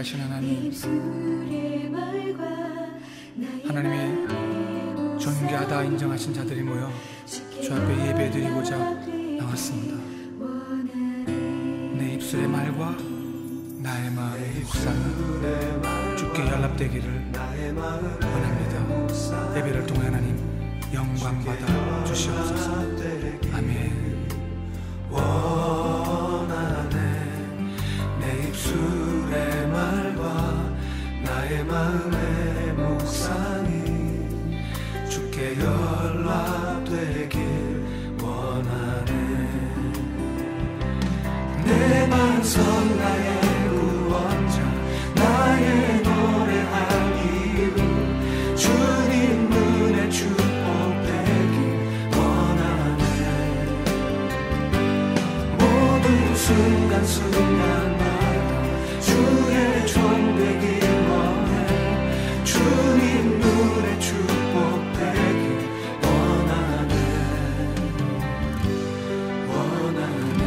위대하신 하나님, 하나님이 존귀하다 인정하신 자들이 모여 주 앞에 예배드리고자 나왔습니다. 내 입술의 말과 나의 마음의 흡사가 주께 연락되기를 원합니다. 예배를 통해 하나님 영광받아 주시옵소서. 아멘. 원하네 내 입술의 말과 나의 마음의 묵상이 주께 연락되길 원하네. 내 반석 나의 구원자 나의 노래할 이유 주님 눈에 축복되길 원하네. 모든 순간순간마다 주의 존재길 원해. 주님 눈에 축복되길 원하네. 원하네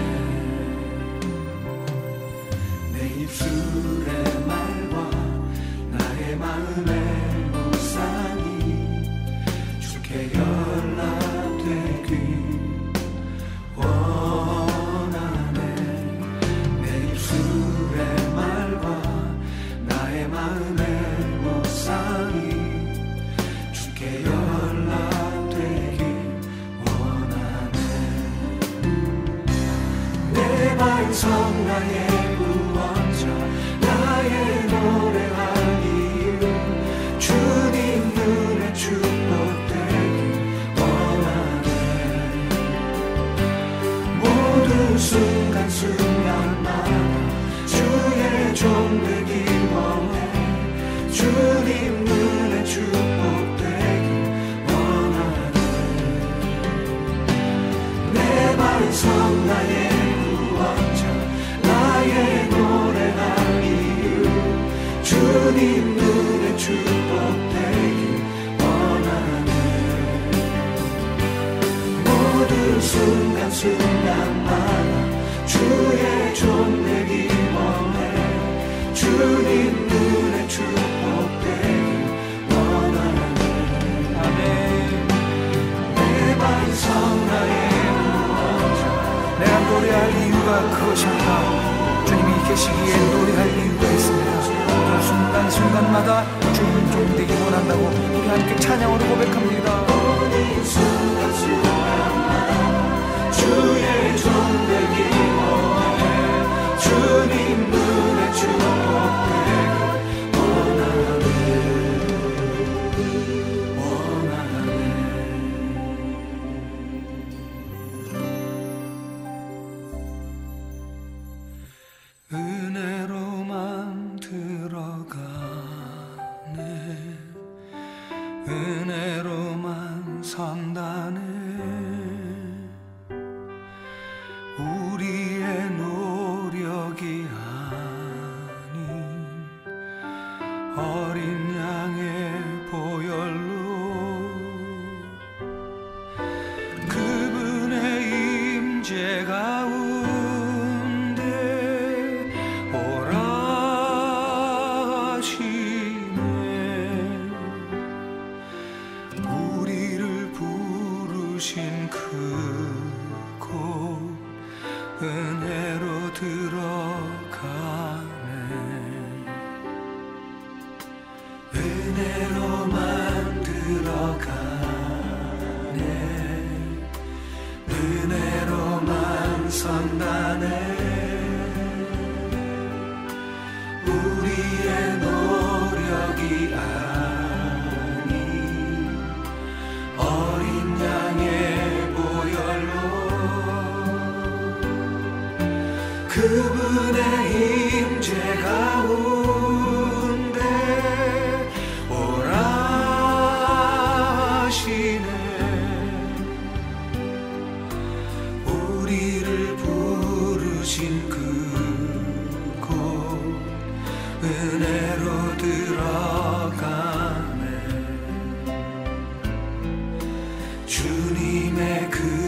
내 입술에 마음의 묵상이 주께 연락되길 원하네. 내 입술의 말과 나의 마음의 묵상이 주께 연락되길 원하네. 내 반석 나의 구원자 나의 노래하리 주님 눈에 축복되길 원하네. 모든 순간순간마다 주의 종되길 원해. 주님 눈에 축복되길 원하네. 내 반석 나의 구원자 나의 노래할 이유 주님 눈에 축복되길 원하네. 모든 순간순간마다 주의 존재기 원해. 주님 눈에 축복되길 원하네. 아멘. 내 반석 나의 구원자 내가 노래할 이유가 그것이다. 주님이 계시기에 노래할 이유가 있습니다. 순간순간마다 주님 존귀되기 원한다고 우리 함께 찬양으로 고백합니다. 모든 순간순간마다 주의 존귀되기 원해. 주님 눈에 축복되길 원하네. 원하네. 은혜로만 들어가네. 은혜로만 산다네. 우리의 노력이 아닌 어린 양의 보혈로 그분의 임재 가운데 은혜로 들어가네. 은혜로만 들어가네. 은혜로만 선다네. 우리의 노력이 아닌 어린 양의 보혈로 그분의 임재 가운데 오라시네. 우리를 부르신 그곳 은혜로 들어가네. 주님의 그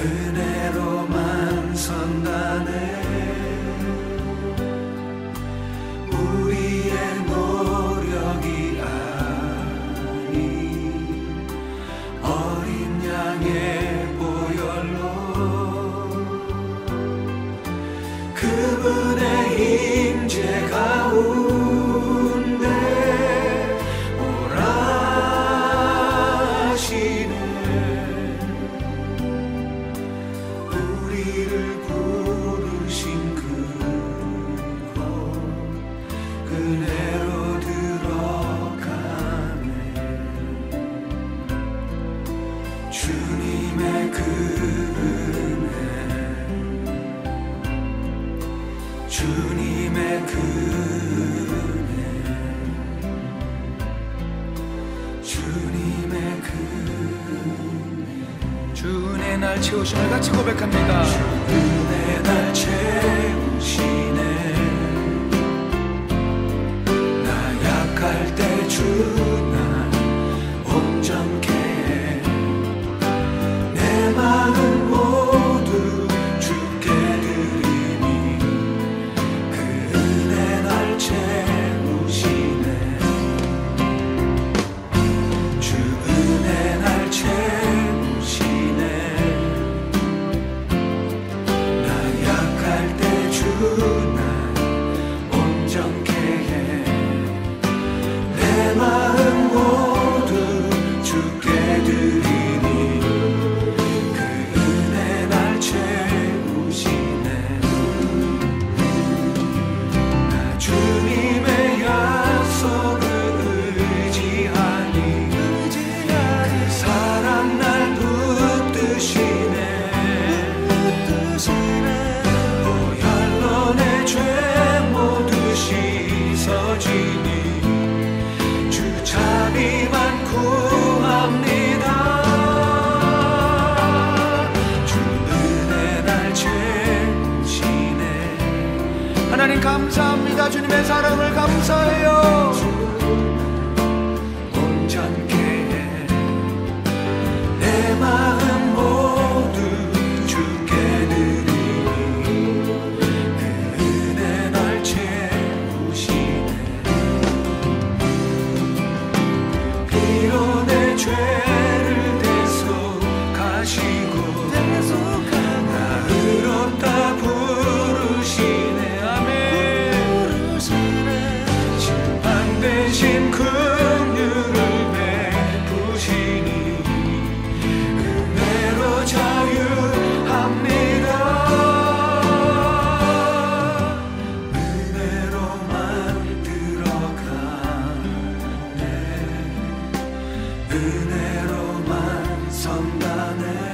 은혜로만 선다네. 우리의 노력이 아닌 어린 양의 보혈로 그분의 임재 가운데 주님의 그 은혜, 주님의 그 은혜. 주 은혜의 날 채우심을 같이 고백합니다. 주 은혜의 날 채우시네. 나 약할 때 주 날 온전케 해. 내 마음 모두 감사합니다. 주님의 사랑을 감사해요. 온전케 해. 내 마음 모두 주께 드리니 그 은혜 날 채우시네. 비로 내 죄를 대속하시고 나 의롭다 부르시네. 대신 긍휼을 베푸시니 은혜로 자유합니다. 은혜로 만들어가네. 은혜로만 선다네.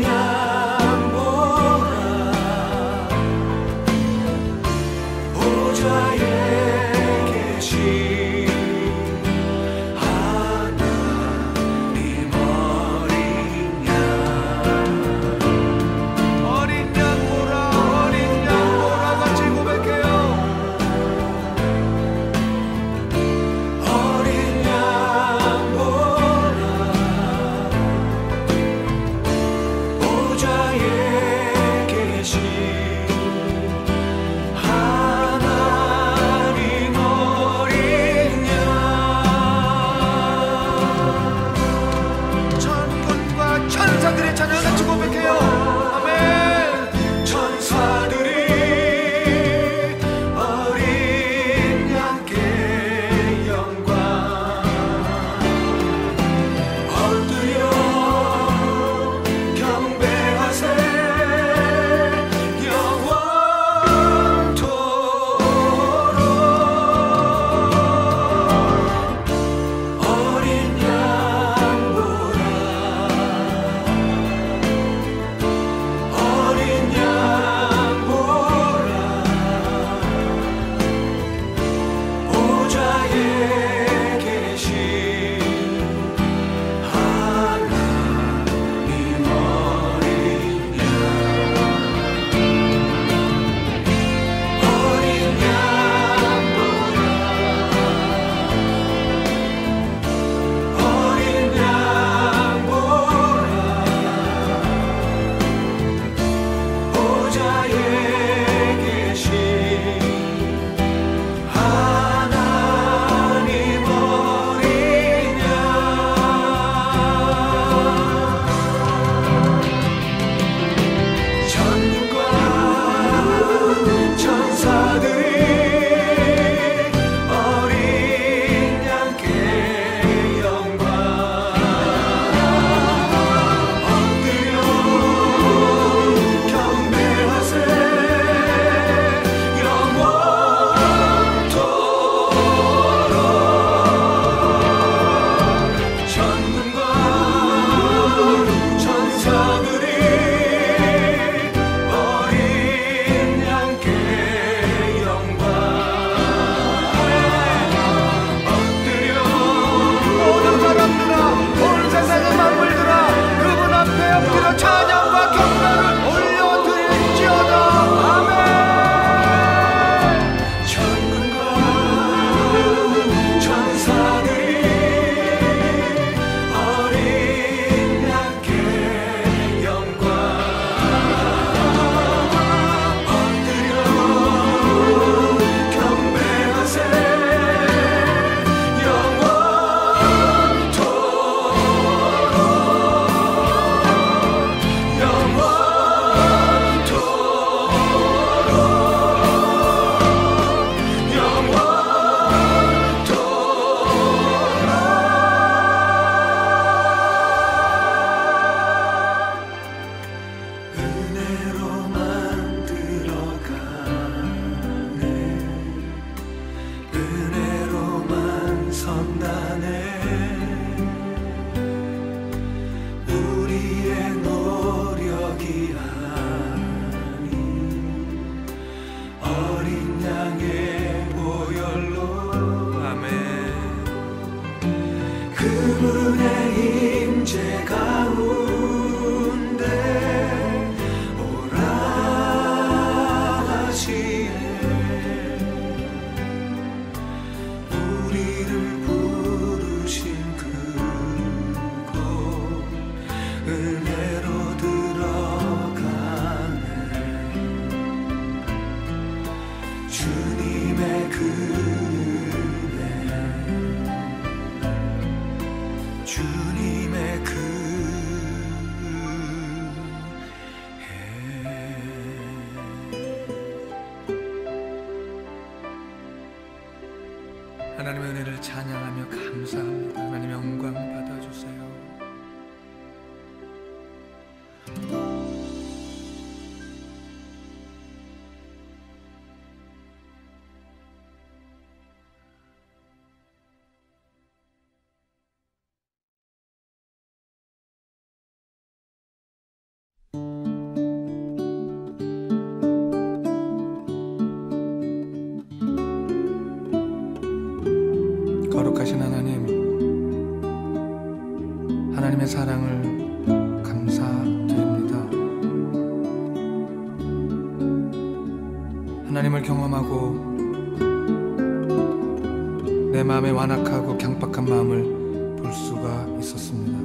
Yeah. 주님의 은혜, 하나님의 은혜를 찬양하며 감사합니다. 하나님의 영광 받아주세요. 거룩하신 하나님, 하나님의 사랑을 감사드립니다. 하나님을 경험하고 내 마음의 완악하고 경박한 마음을 볼 수가 있었습니다.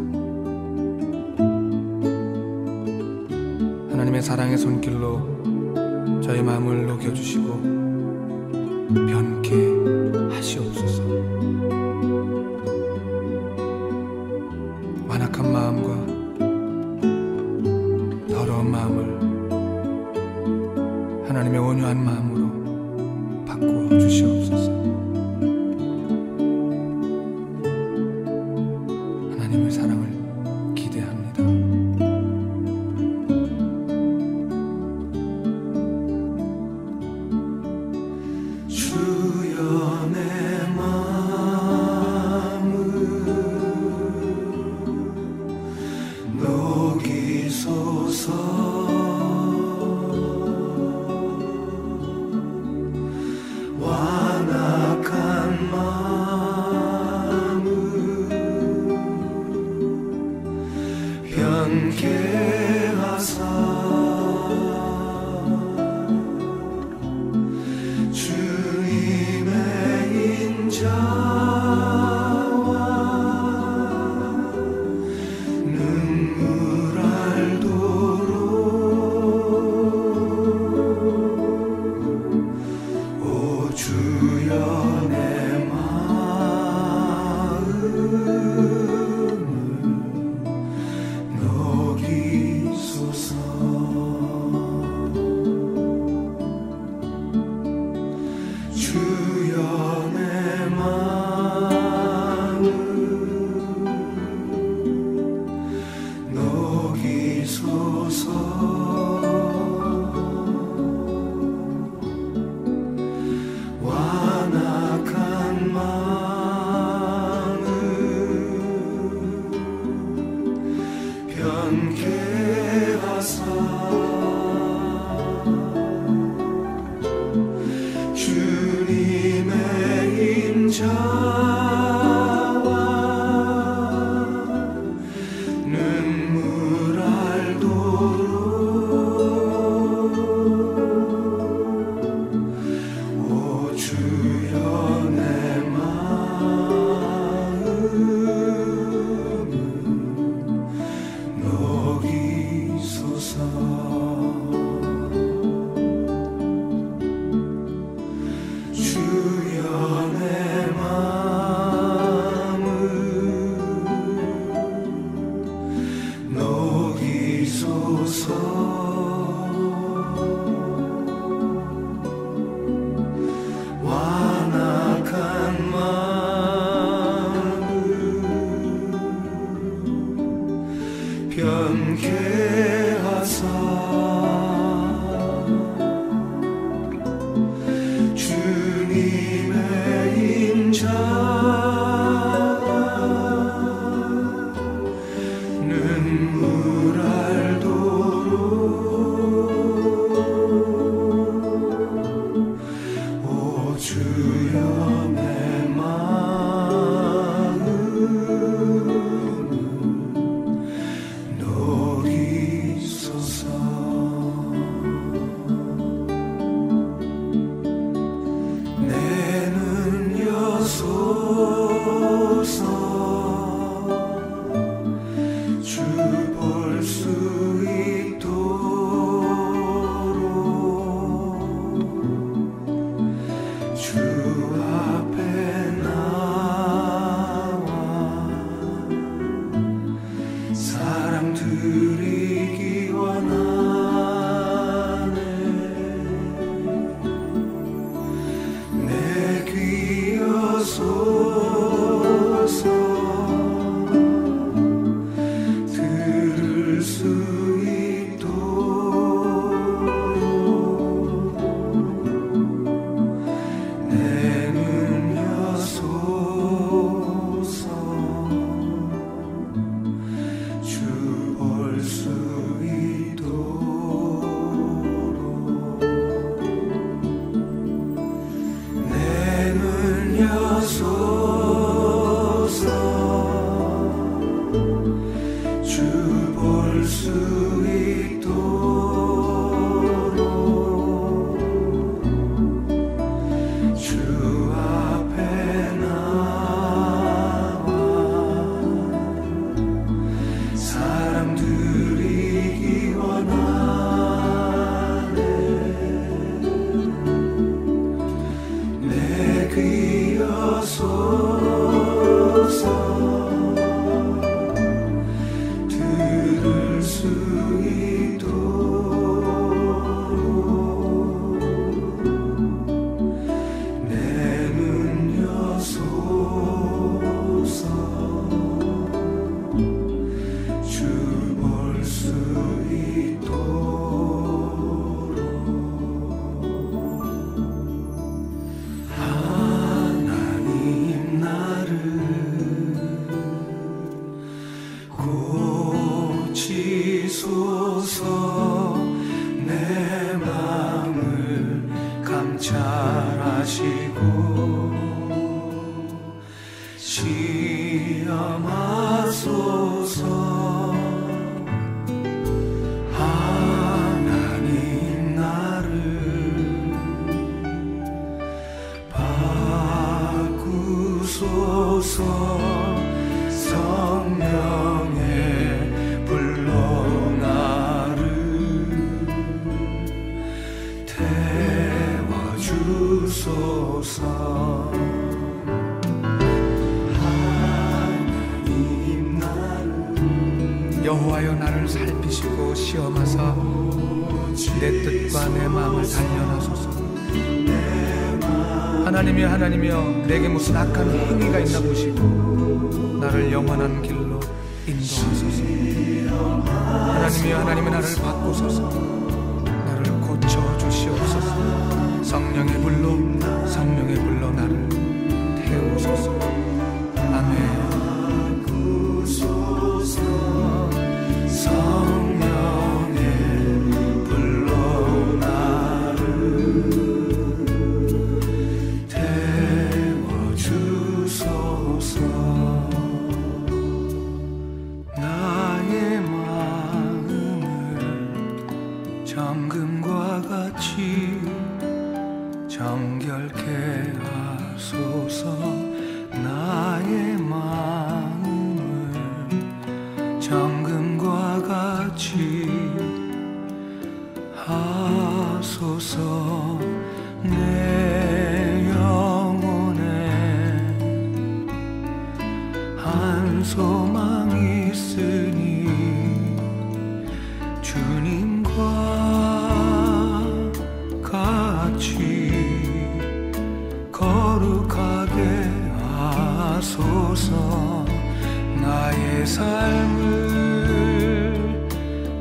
하나님의 사랑의 손길로 저희 마음을 녹여주시고 변케 하시옵소서. 완악한 마음과 더러운 마음을 하나님의 온유한 마음으로 바꾸어 주시옵소서. 하나님의 사랑을 기대합니다. 주여 내 마음을 녹이소서. 완악한 마음을 변케 하사 주님의 인자 주님의 인자와 눈물 알도록 오 주여 내 마음을 녹이소서. 완악한 마음을 변케 하사 주님의 인자와 눈물 알도록 주여 내 마음을 녹이소서. 수 있도록 주 앞에 나와 사람들이 기원하네. 내 귀여소서 내 마음을 감찰하시고 시험하소서. 하나님 나를 바꾸소서. 하나님 나를 여호와여 나를 살피시고 시험하사 내 뜻과 내 마음을 단련하소서. 하나님이여 하나님이여 내게 무슨 악한 행위가 있나 보시고 나를 영원한 길로 인도하소서. 하나님이여 하나님이 나를 바꾸소서. 나를 고쳐주시옵소서. 성령의 불로 나를 태우소서. 아멘. 성령의 불로 나를 태워주소서. 나의 마음을 정금과 같이 정결케 하소서. 나의 마음을 정금과 같이 하소서. 내 영혼에 한 소망이 있으니 주님과 같이 하소서. 나의 삶을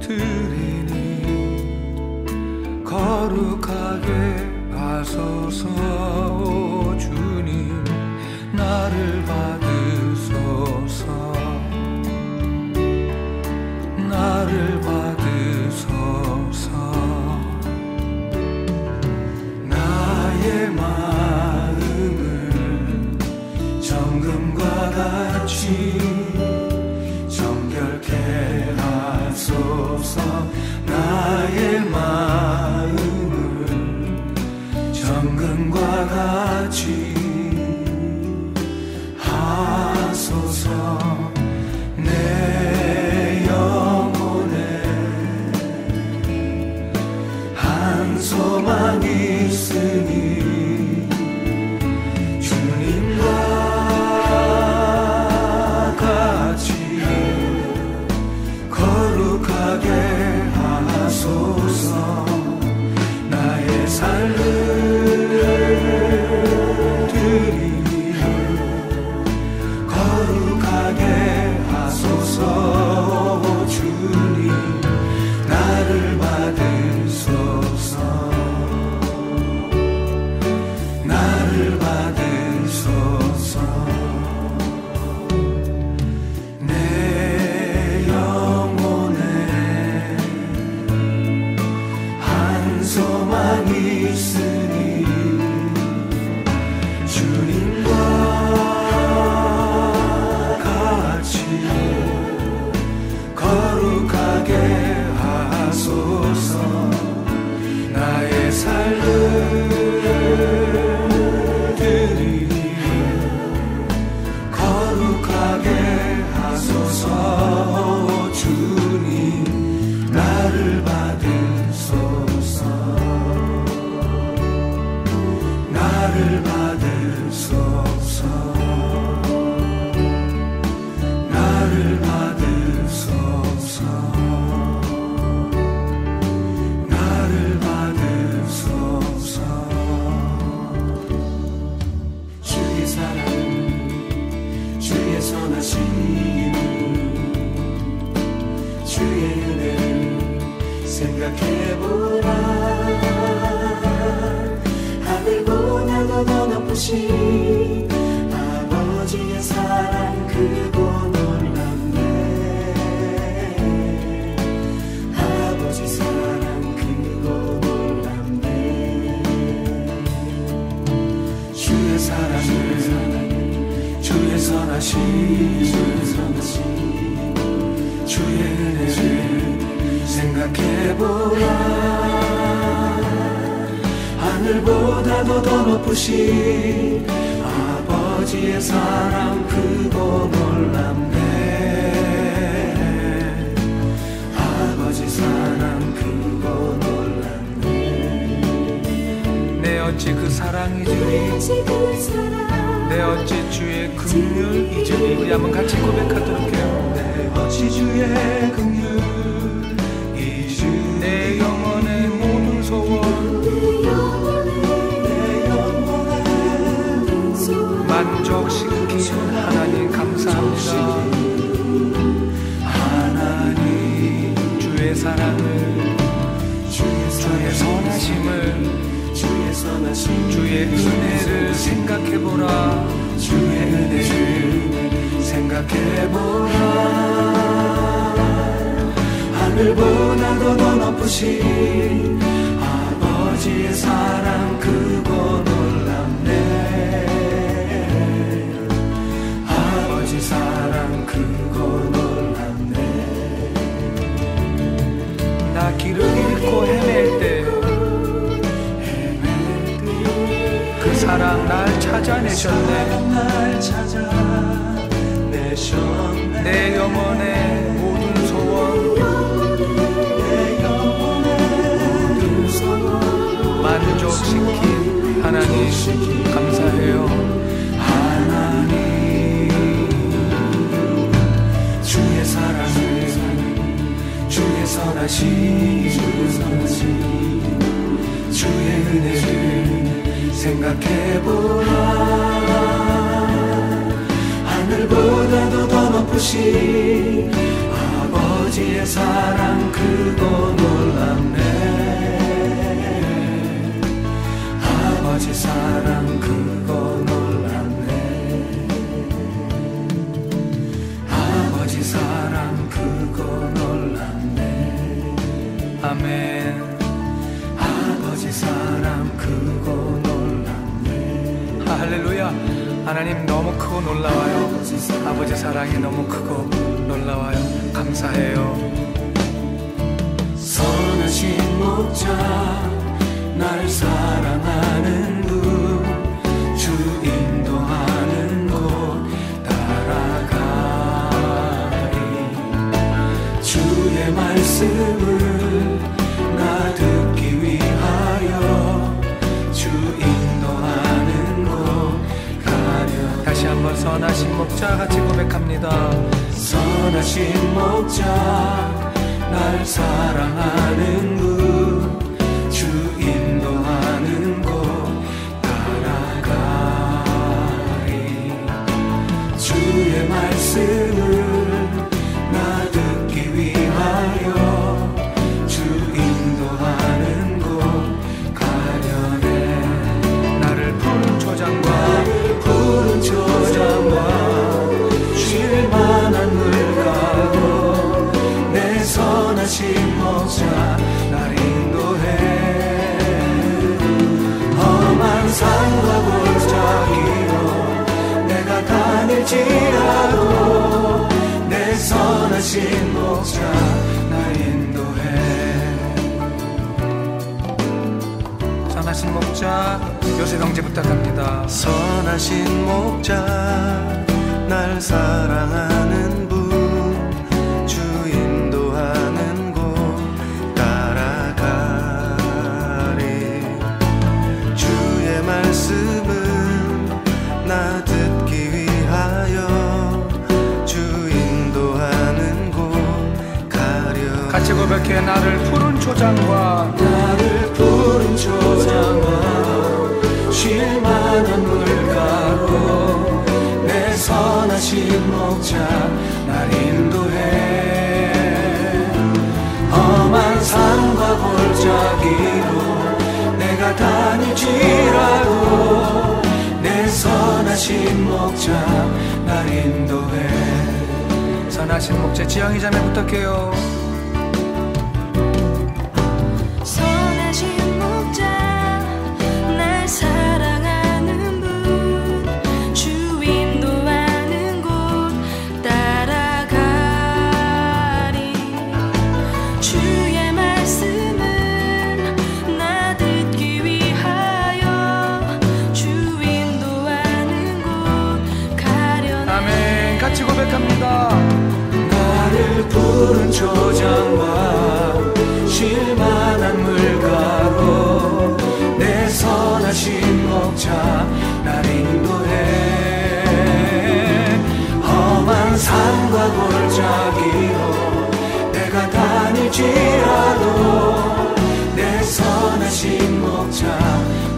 드리니 거룩하게 하소서. 주님 나를 받으소서. 나를 받으소서. 나의 마음 정금과 같이 정결케 생각해보라. 하늘보다도 더 높으신 아버지의 사랑 크고 놀랍네. 아버지 사랑 크고 놀랍네. 주의 사랑을 주의 선하신 주의 은혜를 생각해보라. 하늘보다도 더 높으신 아버지의 사랑 크고 놀랍네. 아버지 사랑 크고 놀랍네. 내 어찌 그 사랑이 주리 내 어찌 주의 긍휼이 주리. 우리 한번 같이 고백하도록 해요. 내 어찌 주의 긍휼 내 영혼의 모든 소원 만족시키신 하나님 감사합니다. 하나님 주의 사랑을 주의 선하심을 주의 은혜를 생각해보라. 주의 은혜를 생각해보라. 하늘보다도 더 높으신 아버지의 사랑 크고 놀랍네. 아버지 사랑 크고 놀랍네. 나 길을 잃고 헤맬 때 그 사랑 날 찾아내셨네. 내 영혼의 모든 소원 만족시킨 하나님 감사해요. 하나님 주의 사랑을 주의 선하신 주의 은혜를 생각해보라. 하늘보다도 더 높으신 아버지의 사랑 크고 놀랍네. 아버지 사랑 크고 놀랍네. 아버지 사랑 크고 놀랍네. 아멘. 아버지 사랑 크고 놀랍네. 할렐루야. 하나님 너무 크고 놀라워요. 아버지 사랑이 너무 크고 놀라워요. 감사해요. 선하신 목자 나를 사랑하는 분 주 인도하는 곳 따라가리. 주의 말씀을 나 듣기 위하여 주 인도하는 곳 가려. 다시 한번 선하신 목자 같이 고백합니다. 선하신 목자 날 사랑하는 분 주 인도하는 곳 따라가리. 주의 말씀을 나 듣기 위하여 주 인도하는 곳 가려네. 나를 푸른 초장과 쉴 만한 물가로 내 선하신 목자 날 인도해. 산과 골짜 길로 내가 다닐지라도 내 선하신 목자 날 인도해. 선하신 목자 요새 동지 부탁합니다. 선하신 목자 날 사랑하는 분 주 인도하는 곳 따라가. 말씀은 나 듣기 위하여 주 인도하는 곳 가려. 같이 고백해. 나를 푸른 초장과 쉴 만한 물가로 내 선하신 목자 날 인도해. 험한 산 따라다닐지라도 내 선하신 목자 날 인도해. 선하신 목자 지향이 자매 부탁해요. 선하신 목자 날 사랑하는 분 주 인도하는 곳 따라가리. 주의 말씀은 나 듣기 위하여 주 인도하는 곳 가려네. 아멘. 같이 고백합니다. 나를 부른 조장과 쉴만한 물가로 내 선하신 목자 날 인도해. 험한 산과 골짜기로 내가 다닐지라도 내 선하신 목자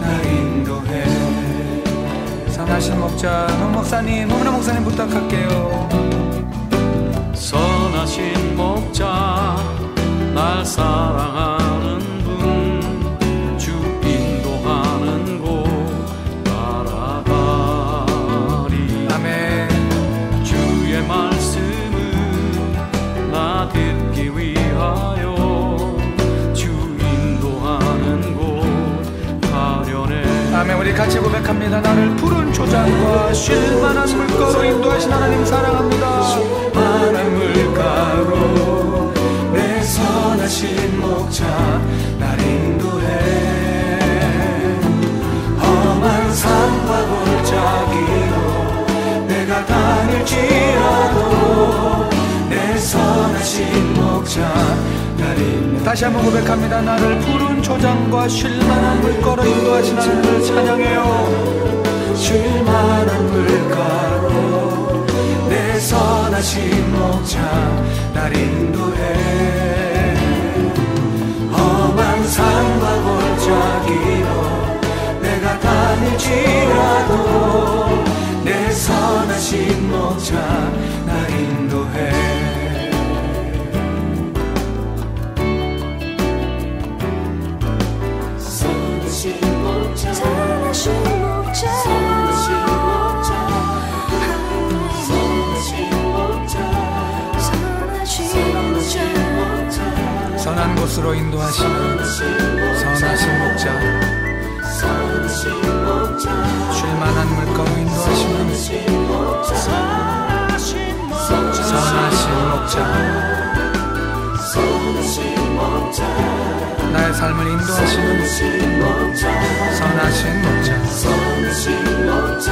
날 인도해. 선하신 목자 홍 목사님 부탁할게요. 선하신 목자 날 사랑하는 분 주 인도하는 곳 따라가리. 아멘. 주의 말씀은 나 듣기 위하여 주 인도하는 곳 가려네. 아멘. 우리 같이 고백합니다. 나를 푸른 초장과 쉴만한 물가로 인도하신 하나님 사랑합니다. 쉴만한 물가로 내 선하신 목자 날 인도해. 험한 산과 골짜기로 내가 다닐지라도 내 선하신 목자 날 인도해. 다시 한번 고백합니다. 나를 푸른 초장과 쉴만한 물가로 인도하신 하나님을 찬양해요. 쉴만한 물가로 내 선하신 목자 날 인도해. 험한 산과 골짜기로 내가 다닐지라도 내 선하신 목자 날 인도해. 선한 곳으로 인도하시는 선하신 목자, 쉴만한 물가로 인도하시는 선하신 목자, 나의 삶을 인도하시는 선하신 목자, 쉴만한 물가로 인도하신 선하신 목자.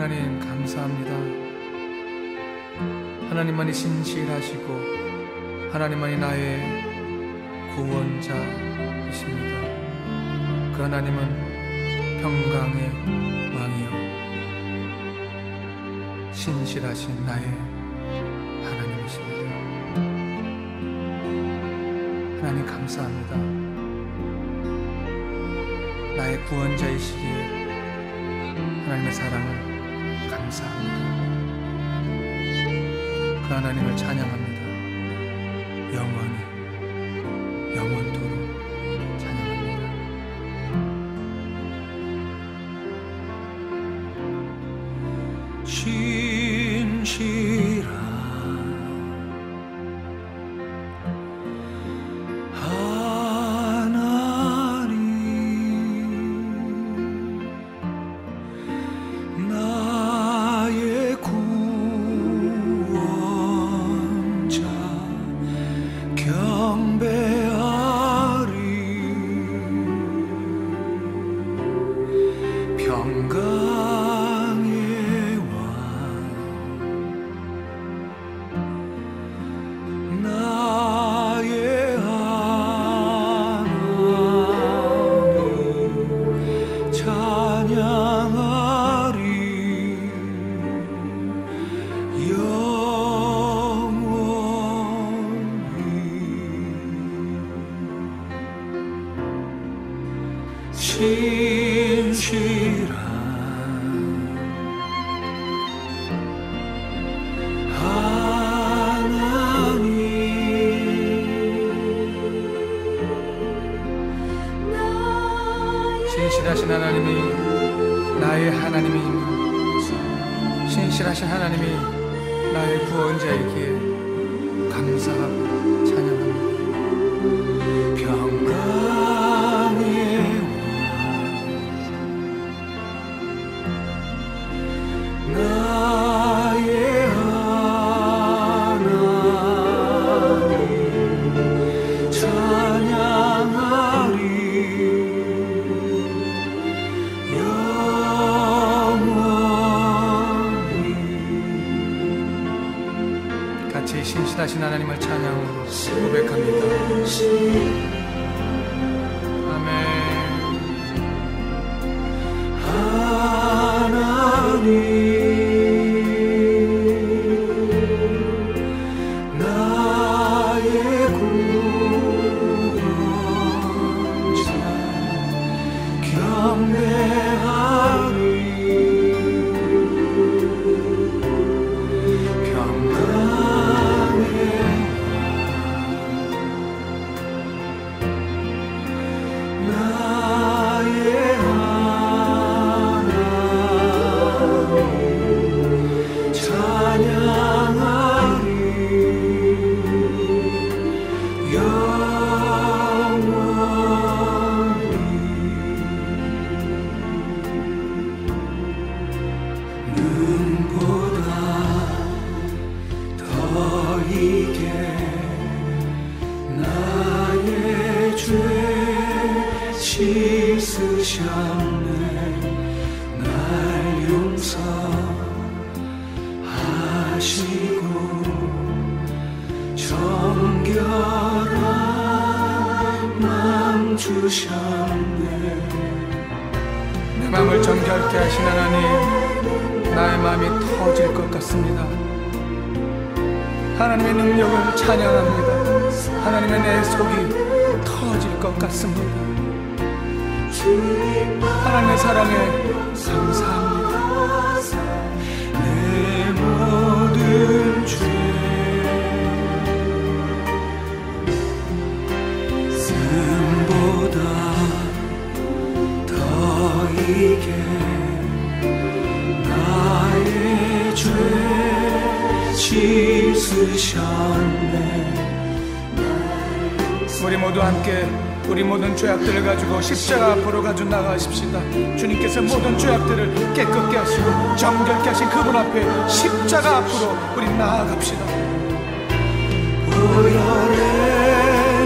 하나님 감사합니다. 하나님만이 신실하시고 하나님만이 나의 구원자이십니다. 그 하나님은 평강의 왕이요 신실하신 나의 하나님이십니다. 하나님 감사합니다. 나의 구원자이시기에 하나님의 사랑을 감사합니다. 그 하나님을 찬양합니다. 영원히 영원토록 찬양합니다. 신실한 하나님, 신실하신 하나님이 나의 하나님이십니다. 신실하신 하나님이 나의 구원자이기에 감사하고 찬양합니다. 신실하신 하나님을 찬양으로 고백합니다. 아멘. 하나님 내 마음을 정결케 하신 하나님, 나의 마음이 터질 것 같습니다. 하나님의 능력을 찬양합니다. 하나님의 내 속이 터질 것 같습니다. 하나님의 사랑에 감사합니다. 내 모든 죄 이게 나의 죄 씻으셨네. 우리 모두 함께 우리 모든 죄악들을 가지고 십자가 앞으로 가지고 나가십시다. 주님께서 모든 죄악들을 깨끗게 하시고 정결케 하신 그분 앞에 십자가 앞으로 우리 나아갑시다. 보혈의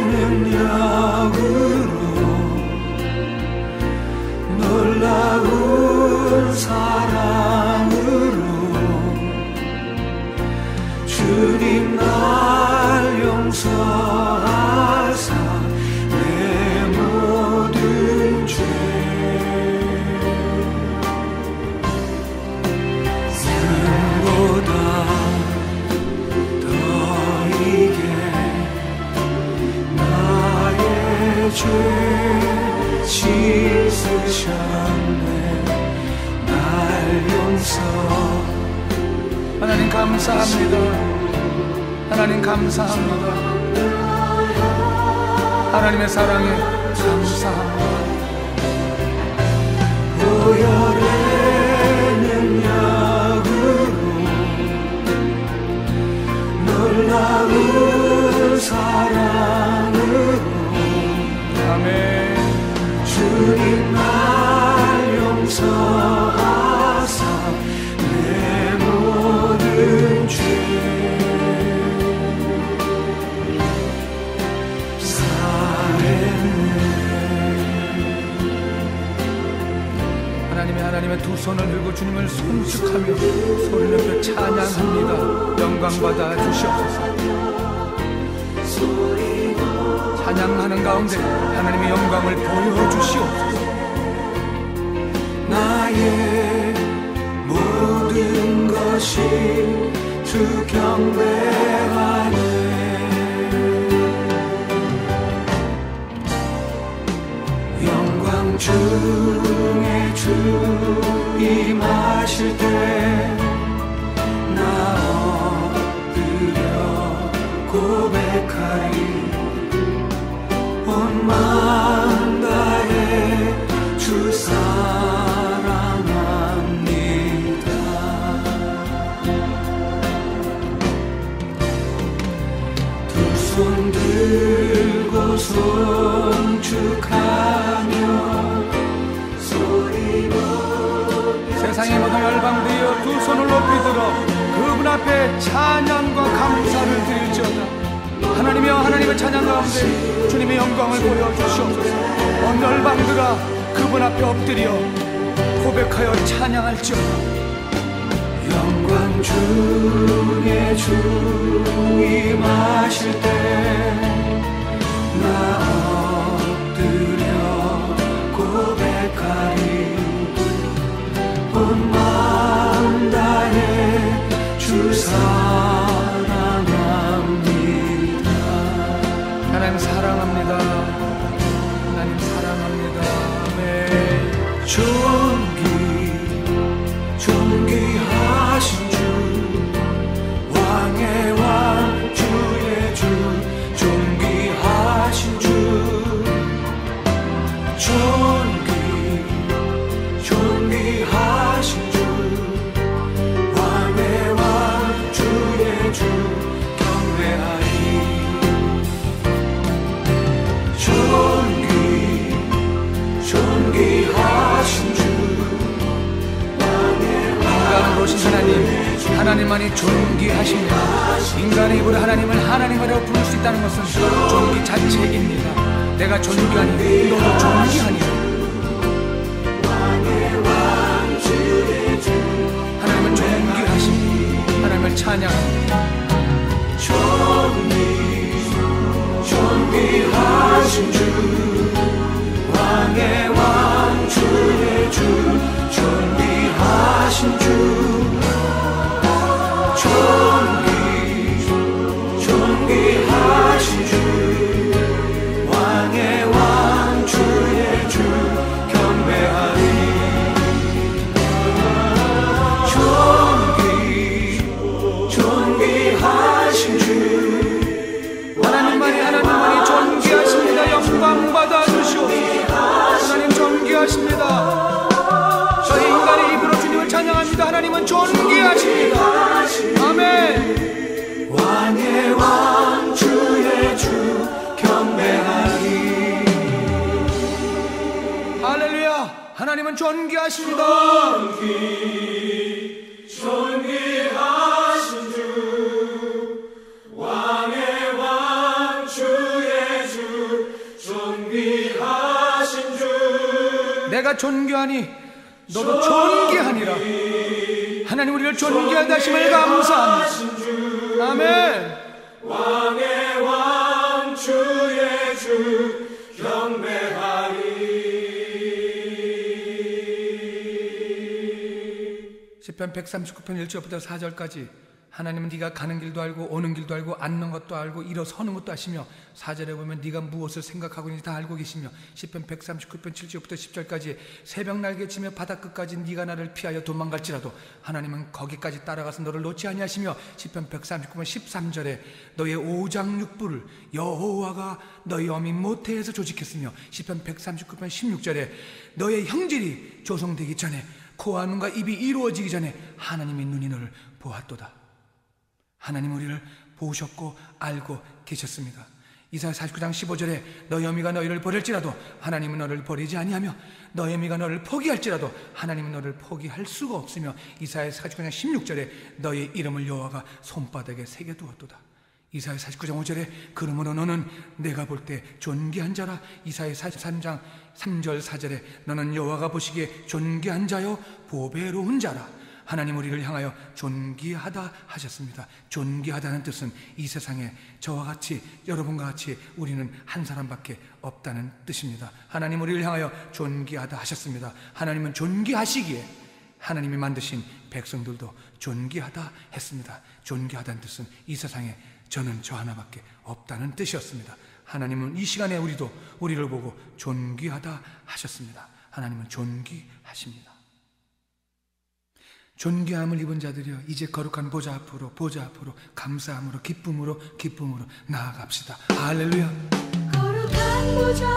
능력으로 놀라운 사랑으로 주님 날 용서하사 내 모든 죄 생보다 더이게 나의 죄 하나님 감사합니다. 하나님 감사합니다. 하나님의 사랑에 감사합니다. 보혈의 능력으로 놀라운 사랑으로 아멘. 주님 날 용서하사 내 모든 죄 사했네. 하나님의 두 손을 들고 주님을 송축하며 소리내며 찬양합니다. 영광받아 주시옵소서. 찬양하는 가운데 하나님의 영광을 보여주시옵소서. 나의 모든 것이 주 경배하네. 영광 주의 주 임하실 때 나 엎드려 고백하리. 온 마음 다해 주 사랑합니다. 두 손 들고 송축하며 세상의 모든 열방들이여 두 손을 높이 들어 그분 앞에 찬양과 감사를 드릴지어다. 하나님이여 하나님의 찬양 가운데 주님의 영광을 보여주시옵소서. 온 열방들아 그분 앞에 엎드려 고백하여 찬양할지어다. 영광 중에 주임하실 때 나 엎드려 고백하리. 온 마음 다해 주 사랑합니다. 하나님 사랑합니다. 하나님 사랑합니다. 네. 존귀하신 주 왕의 왕 주의 주 존귀하신 주 존귀하신 주 왕의 왕 주의 주 경배하리. 존귀하신 주 인간으로 오신 하나님, 하나님만이 존귀하십니다. 인간의 입으로 하나님을 하나님이라고 부를 수 있다는 것은 존귀 자체입니다. 내가 존귀하니 너도 존귀하니. 하나님은 존귀하신 하나님을 찬양. 존귀하신 주 왕의 왕 주의 주 존귀하신 주 존귀하신 주 왕의 왕 주의 주 경배하리. 하나님 존귀하십니다. 저희 인간의 입으로 주님을 찬양합니다. 하나님은 존귀하십니다. 아멘. 왕의 왕 주의 주 경배하리. 할렐루야. 하나님은 존귀하십니다. 존귀하신 주 왕의 왕 주의 주 존귀하신 주. 내가 존귀하니 너도 존귀하니라. 하나님 우리를 존귀하다 하심을 감사합니다. 아멘. 왕의 왕 주의 주 경배하리. 시편 139편 1절부터 4절까지 하나님은 네가 가는 길도 알고 오는 길도 알고 앉는 것도 알고 일어서는 것도 아시며 4절에 보면 네가 무엇을 생각하고 있는지 다 알고 계시며 시편 139편 7절부터 10절까지 새벽 날개치며 바다끝까지 네가 나를 피하여 도망갈지라도 하나님은 거기까지 따라가서 너를 놓지 아니하시며 시편 139편 13절에 너의 오장육부를 여호와가 너의 어미 모태에서 조직했으며 시편 139편 16절에 너의 형질이 조성되기 전에 코와 눈과 입이 이루어지기 전에 하나님의 눈이 너를 보았도다. 하나님 우리를 보셨고 알고 계셨습니다. 이사야 49장 15절에 너희 어미가 너희를 버릴지라도 하나님은 너를 버리지 아니하며 너희 어미가 너를 포기할지라도 하나님은 너를 포기할 수가 없으며 이사야 49장 16절에 너의 이름을 여호와가 손바닥에 새겨두었도다. 이사야 49장 5절에 그러므로 너는 내가 볼 때 존귀한 자라. 이사야 43장 3절 4절에 너는 여호와가 보시기에 존귀한 자여 보배로운 자라. 하나님 우리를 향하여 존귀하다 하셨습니다. 존귀하다는 뜻은 이 세상에 저와 같이 여러분과 같이 우리는 한 사람밖에 없다는 뜻입니다. 하나님 우리를 향하여 존귀하다 하셨습니다. 하나님은 존귀하시기에 하나님이 만드신 백성들도 존귀하다 했습니다. 존귀하다는 뜻은 이 세상에 저는 저 하나밖에 없다는 뜻이었습니다. 하나님은 이 시간에 우리도 우리를 보고 존귀하다 하셨습니다. 하나님은 존귀하십니다. 존귀함을 입은 자들이여 이제 거룩한 보좌 앞으로 감사함으로 기쁨으로 나아갑시다. 할렐루야. 거룩한 보좌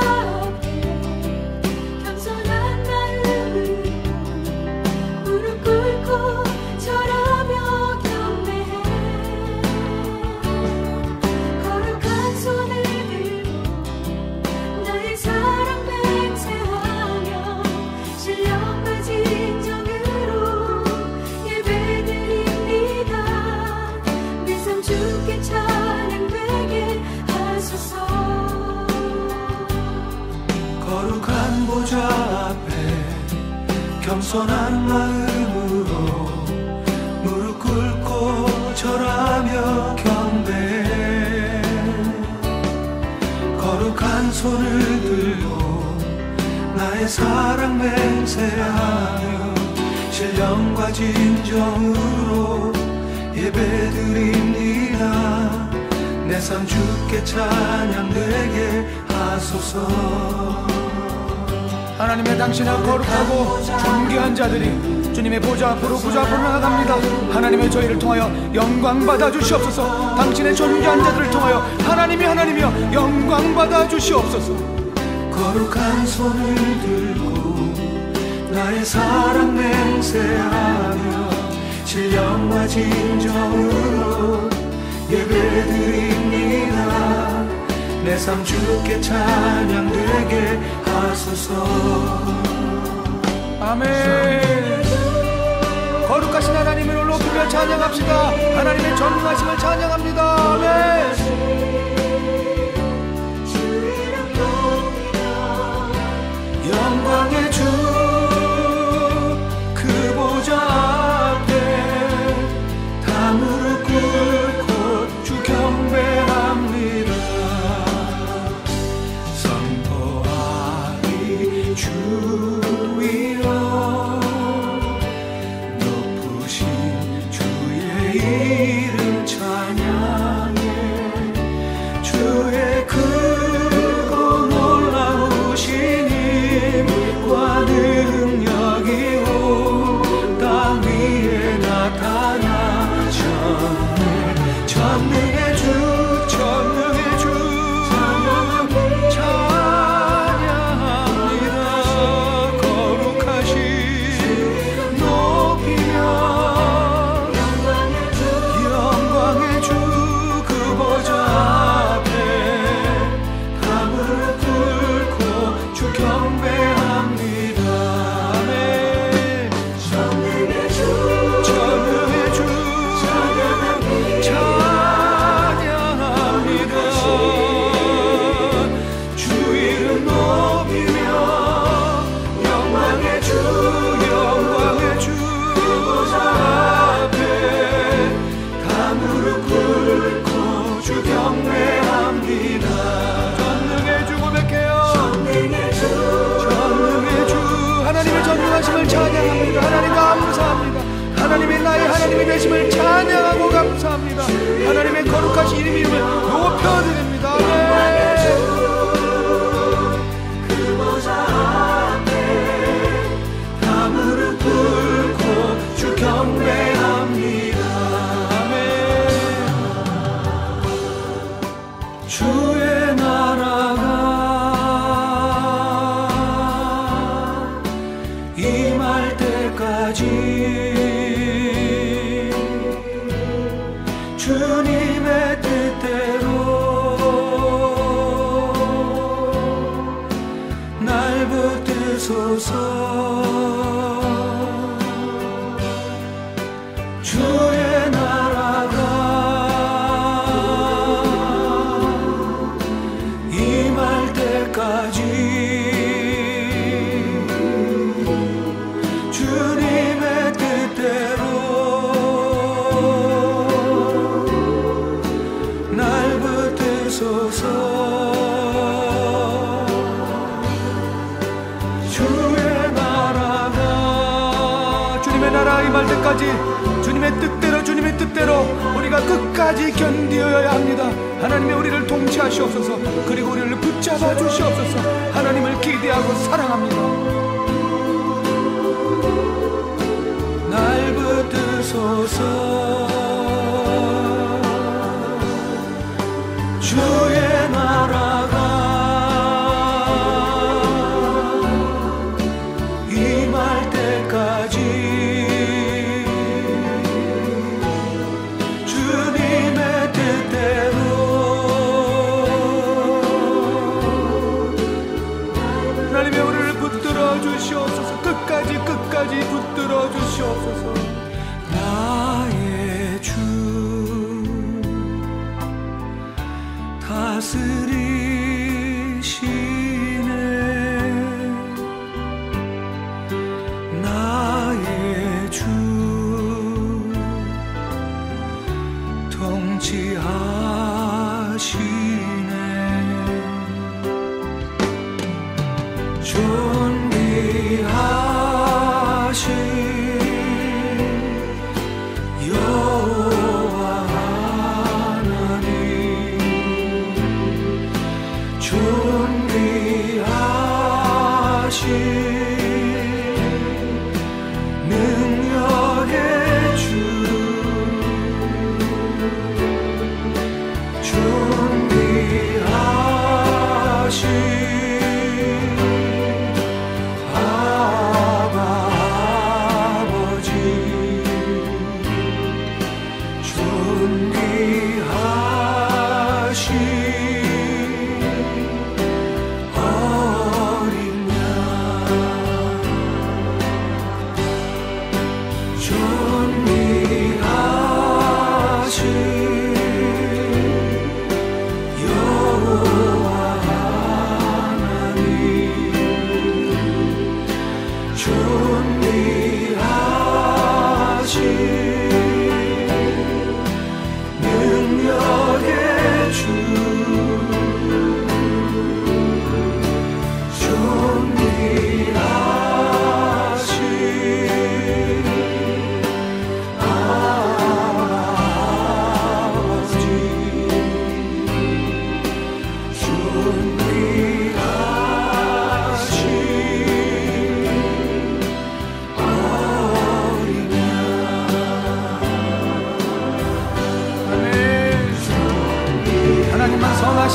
앞에 겸손한 나를 믿고 무릎 꿇고 절하며 경배해 거룩한 손을 들고 나의 사랑 맹세하며 신령과 진정 주께 찬양되게 하소서. 거룩한 보좌 앞에 겸손한 마음으로 무릎 꿇고 절하며 경배해 거룩한 손을 들고 나의 사랑 맹세하며 신령과 진정으로 예배드립니다. 내 삶 주께 찬양되게 하소서. 하나님의 당신은 거룩하고 존귀한 자들이 주님의 보좌 앞으로 나아갑니다. 하나님의 저희를 통하여 영광 받아주시옵소서. 당신의 존귀한 자들을 통하여 하나님이여 영광 받아주시옵소서. 거룩한 손을 들고 나의 사랑 맹세하며 신령과 진정으로 예배드립니다. 내 삶 주께 찬양되게 하소서. 아멘. 거룩하신 하나님을 올려드려 찬양합시다. 하나님의 전능하심을 찬양합니다. 아멘. 주 이름 높이라 영광의 주 하나님을 찬양하고 감사합니다. 하나님의 거룩하신 이름을 높여드립니다. 그 보좌 앞에 다 무릎 꿇고 주 경배합니다. 아멘. 주의 나라가 임할 때까지 주님의 뜻대로 날 붙드소서. 주의 나라가 임할 때까지 주님의 뜻대로 주님의 뜻대로 우리가 끝까지 견디어야 합니다. 하나님의 우리를 통치하시옵소서. 그리고 우리를 붙잡아 주시옵소서. 하나님을 기대하고 사랑합니다. 주옵소서. 주의 나라가 임할 때까지 주님의 뜻대로 하나님의 우리를 붙들어 주시옵소서. 끝까지 붙들어 주시옵소서. 나의 주 다스리시네. 나의 주 통치하시네.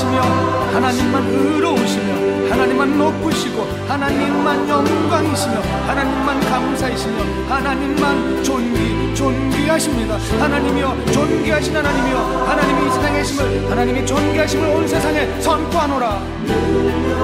존귀하시네. 하나님만 의로우시며 하나님만 높으시고 하나님만 영광이시며 하나님만 감사이시며 하나님만 존귀하십니다. 하나님이여 존귀하신 하나님이여 하나님이 이 세상에 계심을 하나님이 존귀하심을 온 세상에 선포하노라. 존귀하신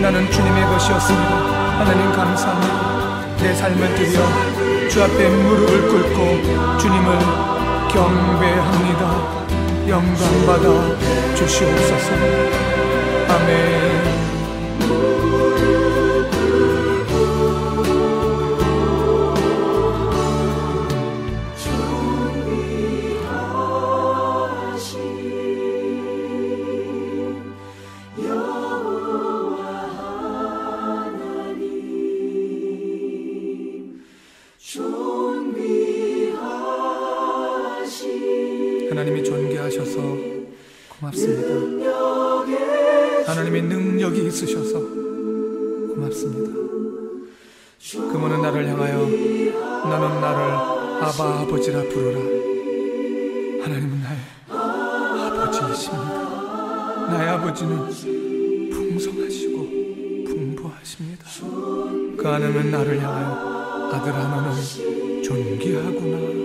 나는 주님의 것이었습니다. 하나님 감사합니다. 내 삶을 드려 주 앞에 무릎을 꿇고 주님을 경배합니다. 영광 받아 주시옵소서. 아멘. 하나님이 존귀하셔서 고맙습니다. 하나님의 능력이 있으셔서 고맙습니다. 그분은 나를 향하여 너는 나를 아바 아버지라 부르라. 하나님은 나의 아버지이십니다. 나의 아버지는 풍성하시고 풍부하십니다. 그 하나님은 나를 향하여 아들아 너는 존귀하구나.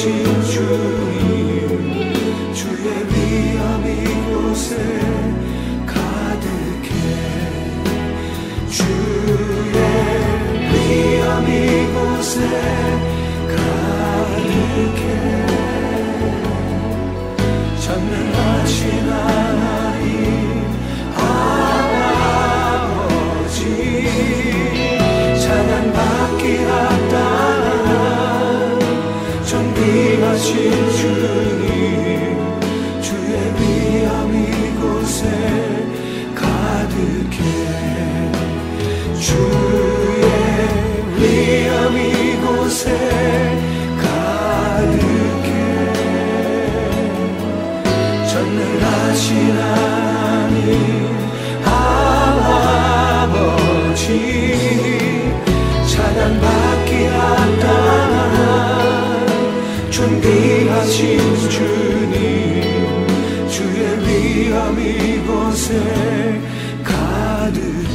주님 주의 위엄 전능하신 하나님 아버지, 찬양받기 합당한 존귀하신 주님, 주의 위엄이 이곳에 가득